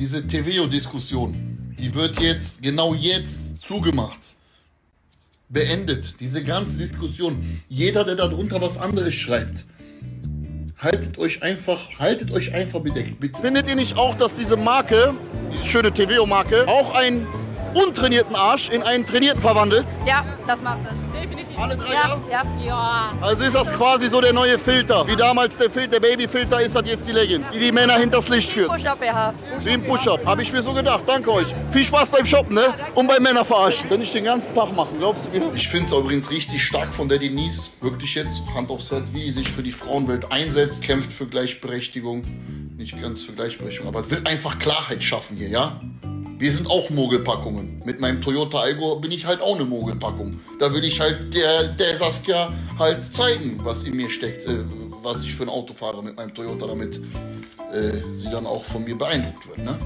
diese Teveo-Diskussion, die wird jetzt, genau jetzt, zugemacht. Beendet. Diese ganze Diskussion. Jeder, der darunter was anderes schreibt, haltet euch einfach bedeckt. Bitte. Findet ihr nicht auch, dass diese Marke, diese schöne Teveo-Marke, auch einen untrainierten Arsch in einen trainierten verwandelt? Ja, das macht es. Definitiv. Alle drei Jahre? Ja, ja. Also ist das quasi so der neue Filter. Wie damals der Babyfilter ist das jetzt die Leggings, ja, die die Männer hinters Licht führt. Wie ein Push-Up. Habe ich mir so gedacht. Danke euch. Viel Spaß beim Shoppen, ne? Und bei Männer verarschen. Kann ich den ganzen Tag machen, glaubst du mir? Ich finde es übrigens richtig stark von der Denise. Wirklich jetzt, Hand aufs Herz, wie die sich für die Frauenwelt einsetzt, kämpft für Gleichberechtigung. Nicht ganz für Gleichberechtigung, aber will einfach Klarheit schaffen hier, ja? Wir sind auch Mogelpackungen. Mit meinem Toyota Aygo bin ich halt auch eine Mogelpackung. Da will ich halt der Saskia halt zeigen, was in mir steckt, was ich für ein Auto fahre mit meinem Toyota, damit sie dann auch von mir beeindruckt wird, ne?